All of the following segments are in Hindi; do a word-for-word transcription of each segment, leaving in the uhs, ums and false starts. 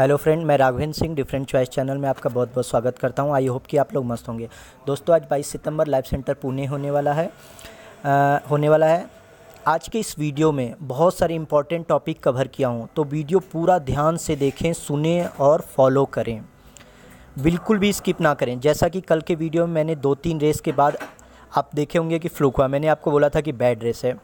हेलो फ्रेंड, मैं Raghavendra Singh different choice channel में आपका बहुत बहुत स्वागत करता हूं। आई होप कि आप लोग मस्त होंगे। दोस्तों, आज बाईस सितंबर लाइव सेंटर पुणे होने वाला है आ, होने वाला है। आज के इस वीडियो में बहुत सारे इंपॉर्टेंट टॉपिक कवर किया हूं, तो वीडियो पूरा ध्यान से देखें, सुने और फॉलो करें, बिल्कुल भी स्किप ना करें। जैसा कि कल के वीडियो में मैंने दो तीन रेस के बाद आप देखे होंगे कि फ्लूक हुआ, मैंने आपको बोला था कि बैड रेस है।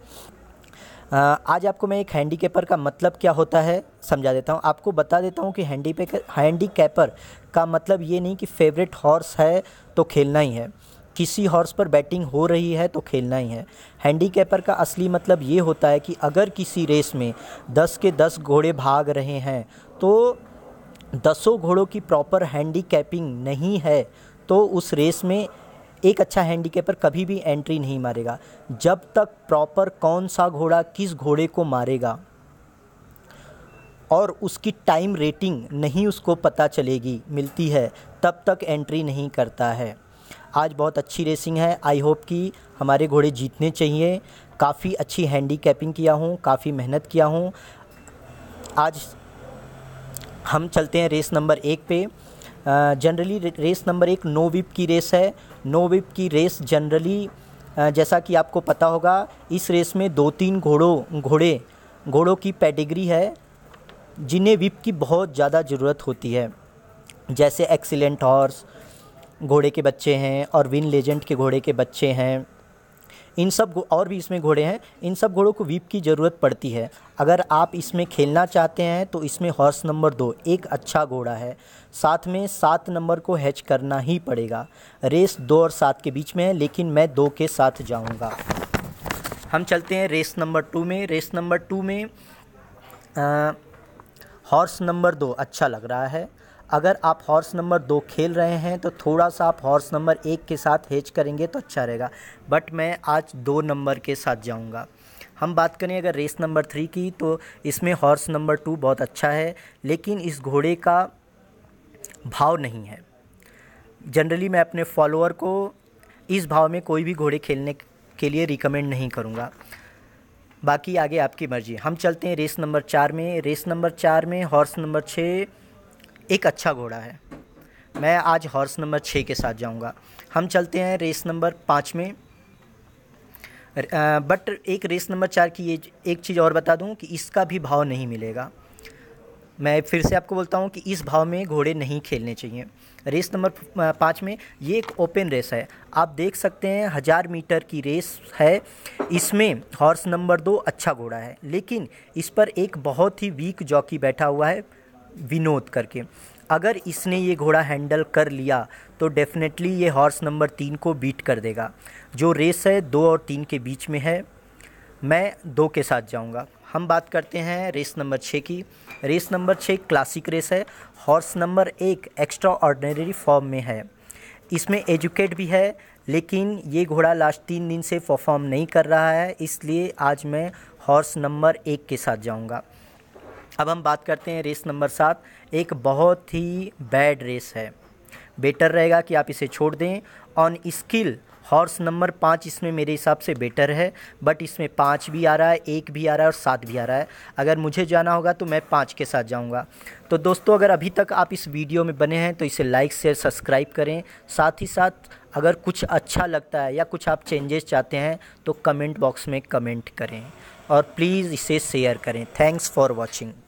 आज आपको मैं एक हैंडीकैपर का मतलब क्या होता है समझा देता हूँ। आपको बता देता हूँ कि हैंडीपैकर हैंडीकैपर का मतलब ये नहीं कि फेवरेट हॉर्स है तो खेलना ही है, किसी हॉर्स पर बैटिंग हो रही है तो खेलना ही है। हैंडीकैपर का असली मतलब ये होता है कि अगर किसी रेस में दस के दस घोड़े भाग रहे हैं तो दसों घोड़ों की प्रॉपर हैंडीकैपिंग नहीं है तो उस रेस में एक अच्छा हैंडीकैपर कभी भी एंट्री नहीं मारेगा, जब तक प्रॉपर कौन सा घोड़ा किस घोड़े को मारेगा और उसकी टाइम रेटिंग नहीं उसको पता चलेगी मिलती है, तब तक एंट्री नहीं करता है। आज बहुत अच्छी रेसिंग है, आई होप कि हमारे घोड़े जीतने चाहिए। काफ़ी अच्छी हैंडीकैपिंग किया हूँ, काफ़ी मेहनत किया हूँ। आज हम चलते हैं रेस नंबर एक पे। जनरली uh, रेस नंबर एक नो विप की रेस है। नो विप की रेस जनरली uh, जैसा कि आपको पता होगा, इस रेस में दो तीन घोड़ों घोड़े घोड़ों की पेडिग्री है जिन्हें विप की बहुत ज़्यादा ज़रूरत होती है, जैसे एक्सीलेंट हॉर्स घोड़े के बच्चे हैं और विन लेजेंड के घोड़े के बच्चे हैं। इन सब और भी इसमें घोड़े हैं, इन सब घोड़ों को व्हीप की ज़रूरत पड़ती है। अगर आप इसमें खेलना चाहते हैं तो इसमें हॉर्स नंबर दो एक अच्छा घोड़ा है, साथ में सात नंबर को हैच करना ही पड़ेगा। रेस दो और सात के बीच में है, लेकिन मैं दो के साथ जाऊंगा। हम चलते हैं रेस नंबर टू में। रेस नंबर टू में हॉर्स नंबर दो अच्छा लग रहा है। अगर आप हॉर्स नंबर दो खेल रहे हैं तो थोड़ा सा आप हॉर्स नंबर एक के साथ हेच करेंगे तो अच्छा रहेगा, बट मैं आज दो नंबर के साथ जाऊंगा। हम बात करें अगर रेस नंबर थ्री की, तो इसमें हॉर्स नंबर टू बहुत अच्छा है, लेकिन इस घोड़े का भाव नहीं है। जनरली मैं अपने फॉलोअर को इस भाव में कोई भी घोड़े खेलने के लिए रिकमेंड नहीं करूँगा, बाकी आगे आपकी मर्जी। हम चलते हैं रेस नंबर चार में। रेस नंबर चार में हॉर्स नंबर छः एक अच्छा घोड़ा है, मैं आज हॉर्स नंबर छः के साथ जाऊंगा। हम चलते हैं रेस नंबर पाँच में। बट एक रेस नंबर चार की ये एक चीज़ और बता दूं कि इसका भी भाव नहीं मिलेगा। मैं फिर से आपको बोलता हूं कि इस भाव में घोड़े नहीं खेलने चाहिए। रेस नंबर पाँच में ये एक ओपन रेस है, आप देख सकते हैं हज़ार मीटर की रेस है। इसमें हॉर्स नंबर दो अच्छा घोड़ा है, लेकिन इस पर एक बहुत ही वीक जॉकी बैठा हुआ है विनोद करके। अगर इसने ये घोड़ा हैंडल कर लिया तो डेफिनेटली ये हॉर्स नंबर तीन को बीट कर देगा। जो रेस है दो और तीन के बीच में है, मैं दो के साथ जाऊंगा। हम बात करते हैं रेस नंबर छः की। रेस नंबर छः क्लासिक रेस है। हॉर्स नंबर एक एक्स्ट्रा ऑर्डिनरी फॉर्म में है, इसमें एजुकेट भी है, लेकिन ये घोड़ा लास्ट तीन दिन से परफॉर्म नहीं कर रहा है, इसलिए आज मैं हॉर्स नंबर एक के साथ जाऊँगा। अब हम बात करते हैं रेस नंबर सात। एक बहुत ही बैड रेस है, बेटर रहेगा कि आप इसे छोड़ दें। ऑन स्किल हॉर्स नंबर पाँच इसमें मेरे हिसाब से बेटर है, बट इसमें पाँच भी आ रहा है, एक भी आ रहा है और सात भी आ रहा है। अगर मुझे जाना होगा तो मैं पाँच के साथ जाऊंगा। तो दोस्तों, अगर अभी तक आप इस वीडियो में बने हैं तो इसे लाइक शेयर सब्सक्राइब करें। साथ ही साथ अगर कुछ अच्छा लगता है या कुछ आप चेंजेस चाहते हैं तो कमेंट बॉक्स में कमेंट करें और प्लीज़ इसे शेयर करें। Thanks for watching.